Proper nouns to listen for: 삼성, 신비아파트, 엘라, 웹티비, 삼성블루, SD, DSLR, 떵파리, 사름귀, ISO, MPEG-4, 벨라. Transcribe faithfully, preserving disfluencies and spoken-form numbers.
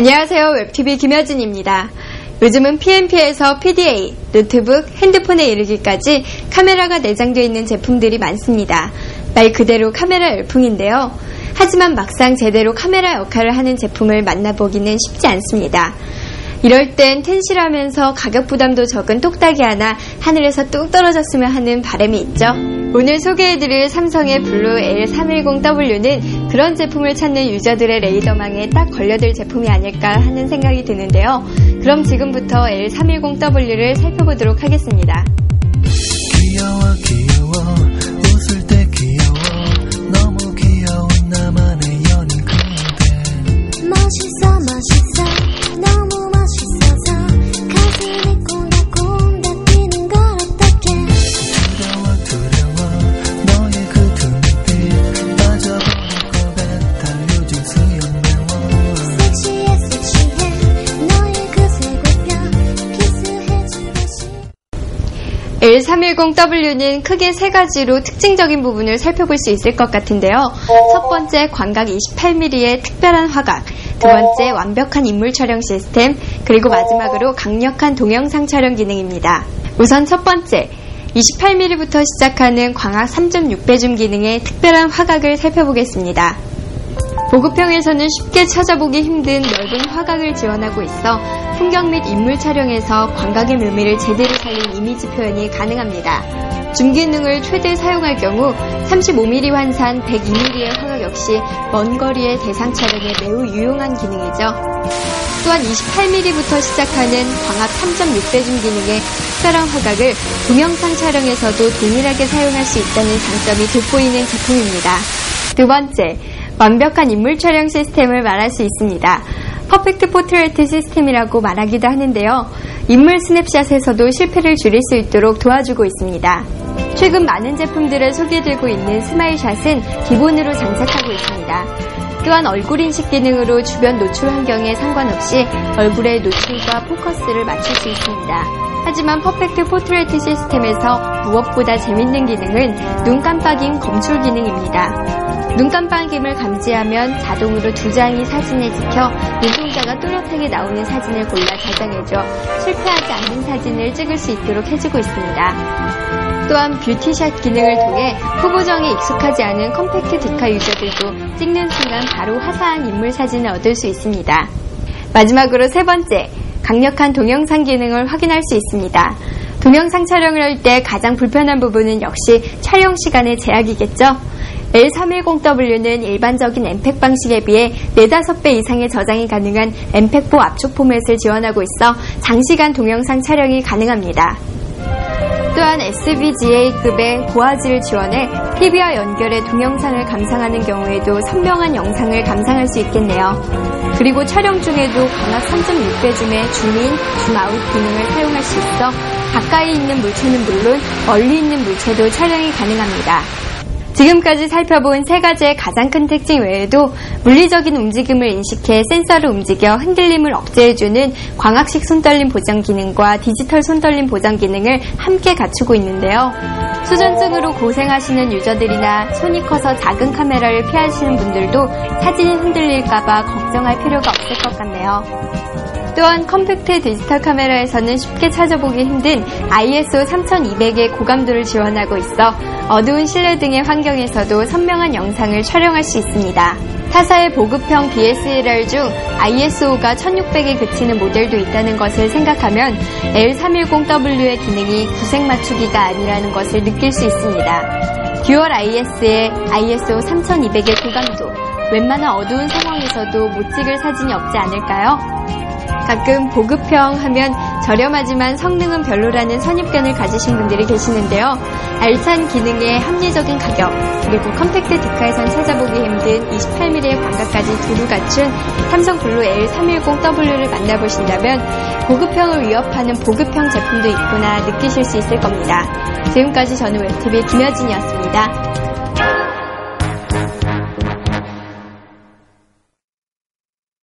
안녕하세요. 웹티비 김여진입니다. 요즘은 피엠피에서 피디에이, 노트북, 핸드폰에 이르기까지 카메라가 내장되어 있는 제품들이 많습니다. 말 그대로 카메라 열풍인데요. 하지만 막상 제대로 카메라 역할을 하는 제품을 만나보기는 쉽지 않습니다. 이럴 땐 텐실하면서 가격 부담도 적은 똑딱이 하나 하늘에서 뚝 떨어졌으면 하는 바람이 있죠. 오늘 소개해드릴 삼성의 블루 에이 삼백십 더블유는 그런 제품을 찾는 유저들의 레이더망에 딱 걸려들 제품이 아닐까 하는 생각이 드는데요. 그럼 지금부터 에이 삼백십 더블유를 살펴보도록 하겠습니다. 귀여워 귀여워 웃을 때 귀여워 너무 귀여운 나만의 연인 그대 멋있어 멋있어 너무 에이 삼백십 더블유는 크게 세 가지로 특징적인 부분을 살펴볼 수 있을 것 같은데요. 첫 번째, 광각 이십팔 밀리미터의 특별한 화각, 두 번째, 완벽한 인물 촬영 시스템, 그리고 마지막으로 강력한 동영상 촬영 기능입니다. 우선 첫 번째, 이십팔 밀리미터부터 시작하는 광학 삼 점 육 배 줌 기능의 특별한 화각을 살펴보겠습니다. 보급형에서는 쉽게 찾아보기 힘든 넓은 화각을 지원하고 있어 풍경 및 인물 촬영에서 광각의 묘미를 제대로 살린 이미지 표현이 가능합니다. 줌 기능을 최대 사용할 경우 삼십오 밀리미터 환산 백이 밀리미터의 화각 역시 먼 거리의 대상 촬영에 매우 유용한 기능이죠. 또한 이십팔 밀리미터부터 시작하는 광학 삼 점 육 배 줌 기능의 특별한 화각을 동영상 촬영에서도 동일하게 사용할 수 있다는 장점이 돋보이는 제품입니다. 두 번째, 완벽한 인물 촬영 시스템을 말할 수 있습니다. 퍼펙트 포트레이트 시스템이라고 말하기도 하는데요. 인물 스냅샷에서도 실패를 줄일 수 있도록 도와주고 있습니다. 최근 많은 제품들에 소개되고 있는 스마일샷은 기본으로 장착하고 있습니다. 또한 얼굴 인식 기능으로 주변 노출 환경에 상관없이 얼굴의 노출과 포커스를 맞출 수 있습니다. 하지만 퍼펙트 포트레이트 시스템에서 무엇보다 재밌는 기능은 눈 깜빡임 검출 기능입니다. 눈 깜빡임을 감지하면 자동으로 두 장이 사진에 찍혀 눈동자가 또렷하게 나오는 사진을 골라 저장해줘 실패하지 않는 사진을 찍을 수 있도록 해주고 있습니다. 또한 뷰티샷 기능을 통해 후보정에 익숙하지 않은 컴팩트 디카 유저들도 찍는 순간 바로 화사한 인물 사진을 얻을 수 있습니다. 마지막으로 세 번째, 강력한 동영상 기능을 확인할 수 있습니다. 동영상 촬영을 할 때 가장 불편한 부분은 역시 촬영 시간의 제약이겠죠? 에이 삼백십 더블유는 일반적인 엠팩 방식에 비해 사, 오 배 이상의 저장이 가능한 엠팩 사 압축 포맷을 지원하고 있어 장시간 동영상 촬영이 가능합니다. 또한 에스브이지에이급의 고화질을 지원해 티비와 연결해 동영상을 감상하는 경우에도 선명한 영상을 감상할 수 있겠네요. 그리고 촬영 중에도 광학 삼 점 육 배 줌의 줌인, 줌아웃 기능을 사용할 수 있어 가까이 있는 물체는 물론 멀리 있는 물체도 촬영이 가능합니다. 지금까지 살펴본 세 가지의 가장 큰 특징 외에도 물리적인 움직임을 인식해 센서를 움직여 흔들림을 억제해주는 광학식 손떨림 보정 기능과 디지털 손떨림 보정 기능을 함께 갖추고 있는데요. 수전증으로 고생하시는 유저들이나 손이 커서 작은 카메라를 피하시는 분들도 사진이 흔들릴까봐 걱정할 필요가 없을 것 같네요. 또한 컴팩트 디지털 카메라에서는 쉽게 찾아보기 힘든 아이에스오 삼천이백의 고감도를 지원하고 있어 어두운 실내 등의 환경에서도 선명한 영상을 촬영할 수 있습니다. 타사의 보급형 디에스엘알 중 아이에스오가 천육백에 그치는 모델도 있다는 것을 생각하면 에이 삼백십 더블유의 기능이 구색 맞추기가 아니라는 것을 느낄 수 있습니다. 듀얼 아이에스의 아이에스오 삼천이백의 고감도, 웬만한 어두운 상황에서도 못 찍을 사진이 없지 않을까요? 가끔 보급형 하면 저렴하지만 성능은 별로라는 선입견을 가지신 분들이 계시는데요. 알찬 기능에 합리적인 가격, 그리고 컴팩트 디카에선 찾아보기 힘든 이십팔 밀리미터의 광각까지 두루 갖춘 삼성블루 에이 삼백십 더블유를 만나보신다면 보급형을 위협하는 보급형 제품도 있구나 느끼실 수 있을 겁니다. 지금까지 저는 웹티비 김여진이었습니다.